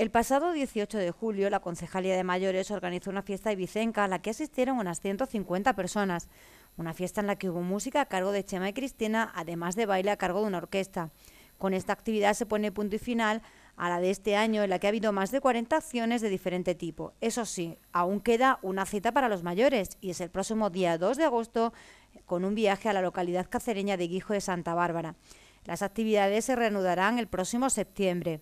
El pasado 18 de julio, la Concejalía de Mayores organizó una fiesta ibicenca a la que asistieron unas 150 personas. Una fiesta en la que hubo música a cargo de Chema y Cristina, además de baile a cargo de una orquesta. Con esta actividad se pone punto y final a la de este año, en la que ha habido más de 40 acciones de diferente tipo. Eso sí, aún queda una cita para los mayores, y es el próximo día 2 de agosto, con un viaje a la localidad cacereña de Guijo de Santa Bárbara. Las actividades se reanudarán el próximo septiembre.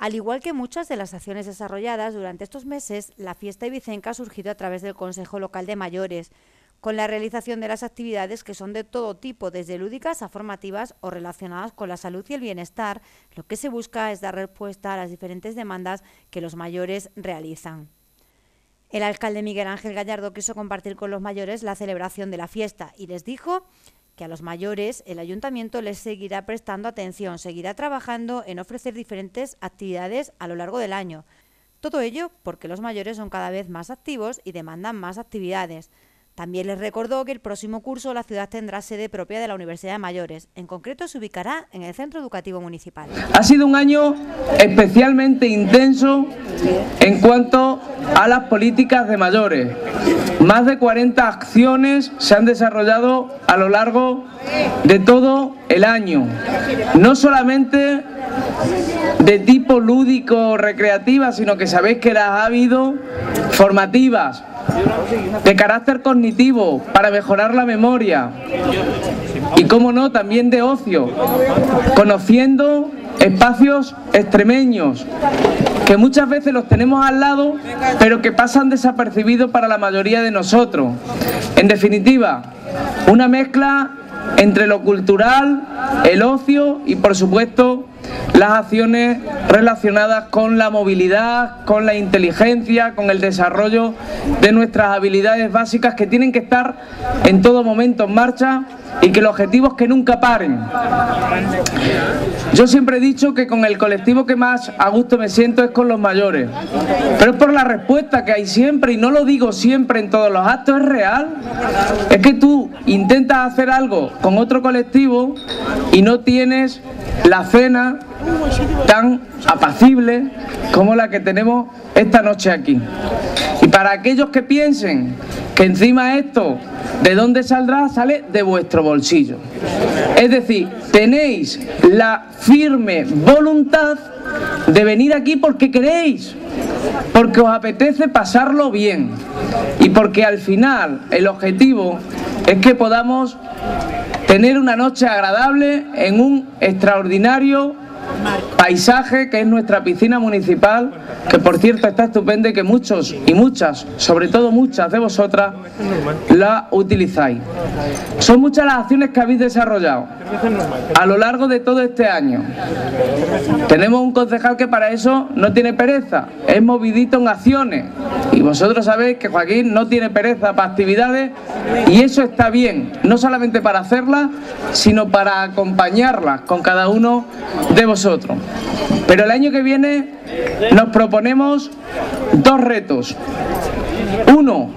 Al igual que muchas de las acciones desarrolladas durante estos meses, la fiesta ibicenca ha surgido a través del Consejo Local de Mayores, con la realización de las actividades que son de todo tipo, desde lúdicas a formativas o relacionadas con la salud y el bienestar. Lo que se busca es dar respuesta a las diferentes demandas que los mayores realizan. El alcalde Miguel Ángel Gallardo quiso compartir con los mayores la celebración de la fiesta y les dijo que a los mayores el ayuntamiento les seguirá prestando atención, seguirá trabajando en ofrecer diferentes actividades a lo largo del año. Todo ello porque los mayores son cada vez más activos y demandan más actividades. También les recordó que el próximo curso la ciudad tendrá sede propia de la Universidad de Mayores. En concreto, se ubicará en el Centro Educativo Municipal. Ha sido un año especialmente intenso en cuanto a las políticas de mayores. Más de 40 acciones se han desarrollado a lo largo de todo el año. No solamente de tipo lúdico o recreativa, sino que sabéis que las ha habido formativas, de carácter cognitivo, para mejorar la memoria y, cómo no, también de ocio, conociendo espacios extremeños que muchas veces los tenemos al lado pero que pasan desapercibidos para la mayoría de nosotros. En definitiva, una mezcla entre lo cultural, el ocio y, por supuesto, las acciones relacionadas con la movilidad, con la inteligencia, con el desarrollo de nuestras habilidades básicas, que tienen que estar en todo momento en marcha y que el objetivo es que nunca paren. Yo siempre he dicho que con el colectivo que más a gusto me siento es con los mayores, pero es por la respuesta que hay siempre, y no lo digo siempre en todos los actos, es real. Es que tú intentas hacer algo con otro colectivo y no tienes la cena tan apacible como la que tenemos esta noche aquí. Y para aquellos que piensen que encima esto, ¿de dónde saldrá? Sale de vuestro bolsillo. Es decir, tenéis la firme voluntad de venir aquí porque queréis, porque os apetece pasarlo bien y porque al final el objetivo es que podamos tener una noche agradable en un extraordinario paisaje que es nuestra piscina municipal, que por cierto está estupenda y que muchos y muchas, sobre todo muchas de vosotras, la utilizáis. Son muchas las acciones que habéis desarrollado a lo largo de todo este año. Tenemos un concejal que para eso no tiene pereza, es movidito en acciones, y vosotros sabéis que Joaquín no tiene pereza para actividades, y eso está bien, no solamente para hacerlas, sino para acompañarlas con cada uno de vosotros. Pero el año que viene nos proponemos dos retos. Uno,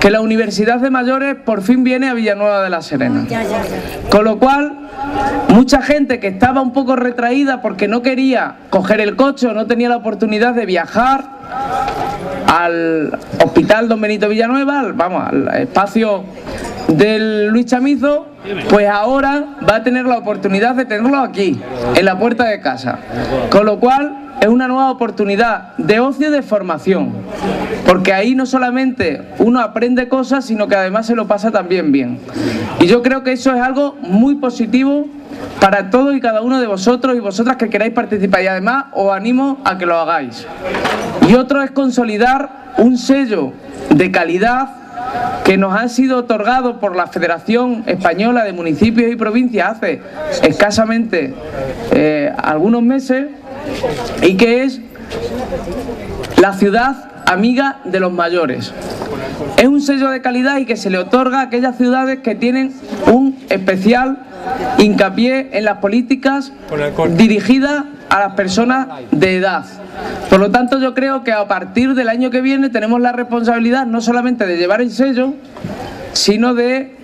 que la Universidad de Mayores por fin viene a Villanueva de la Serena, con lo cual mucha gente que estaba un poco retraída porque no quería coger el coche o no tenía la oportunidad de viajar al hospital Don Benito Villanueva, vamos, al espacio del Luis Chamizo, pues ahora va a tener la oportunidad de tenerlo aquí, en la puerta de casa. Con lo cual es una nueva oportunidad de ocio y de formación, porque ahí no solamente uno aprende cosas, sino que además se lo pasa también bien. Y yo creo que eso es algo muy positivo para todos y cada uno de vosotros y vosotras que queráis participar, y además os animo a que lo hagáis. Y otro es consolidar un sello de calidad que nos ha sido otorgado por la Federación Española de Municipios y Provincias hace escasamente algunos meses, y que es la ciudad amiga de los mayores. Es un sello de calidad y que se le otorga a aquellas ciudades que tienen un especial hincapié en las políticas dirigidas a las personas de edad. Por lo tanto, yo creo que a partir del año que viene tenemos la responsabilidad no solamente de llevar el sello, sino de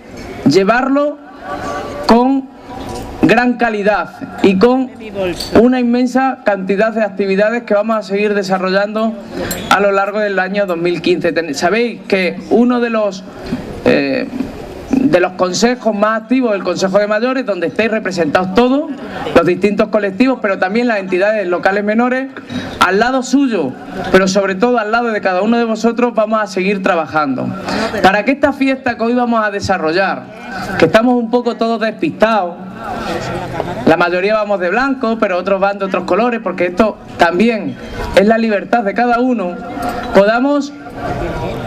llevarlo con gran calidad y con una inmensa cantidad de actividades que vamos a seguir desarrollando a lo largo del año 2015. Sabéis que uno de los consejos más activos, el Consejo de Mayores, donde estáis representados todos, los distintos colectivos, pero también las entidades locales menores, al lado suyo, pero sobre todo al lado de cada uno de vosotros, vamos a seguir trabajando. Para que esta fiesta que hoy vamos a desarrollar, que estamos un poco todos despistados, la mayoría vamos de blanco, pero otros van de otros colores, porque esto también es la libertad de cada uno, podamos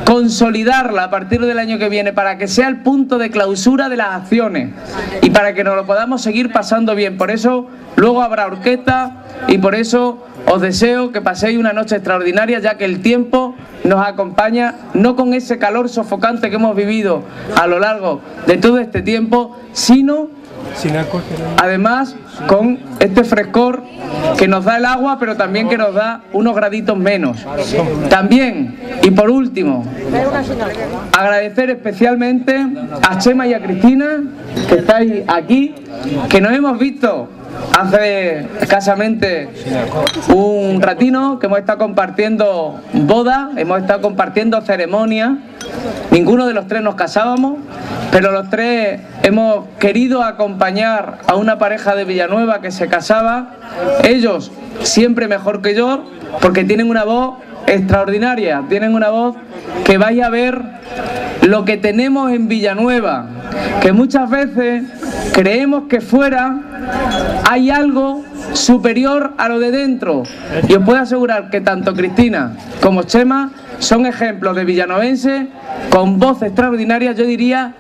consolidarla a partir del año que viene para que sea el punto de clausura de las acciones y para que nos lo podamos seguir pasando bien. Por eso luego habrá orquesta y por eso os deseo que paséis una noche extraordinaria, ya que el tiempo nos acompaña, no con ese calor sofocante que hemos vivido a lo largo de todo este tiempo, sino además con este frescor que nos da el agua, pero también que nos da unos graditos menos. También, y por último, agradecer especialmente a Chema y a Cristina, que estáis aquí, que nos hemos visto hace escasamente un ratino, que hemos estado compartiendo bodas, hemos estado compartiendo ceremonias. Ninguno de los tres nos casábamos, pero los tres hemos querido acompañar a una pareja de Villanueva que se casaba. Ellos siempre mejor que yo, porque tienen una voz extraordinaria, tienen una voz que vais a ver lo que tenemos en Villanueva, que muchas veces creemos que fuera hay algo superior a lo de dentro, y os puedo asegurar que tanto Cristina como Chema son ejemplos de villanovenses con voz extraordinaria, yo diría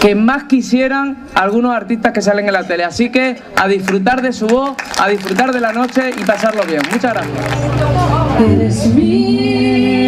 que más quisieran algunos artistas que salen en la tele. Así que a disfrutar de su voz, a disfrutar de la noche y pasarlo bien. Muchas gracias.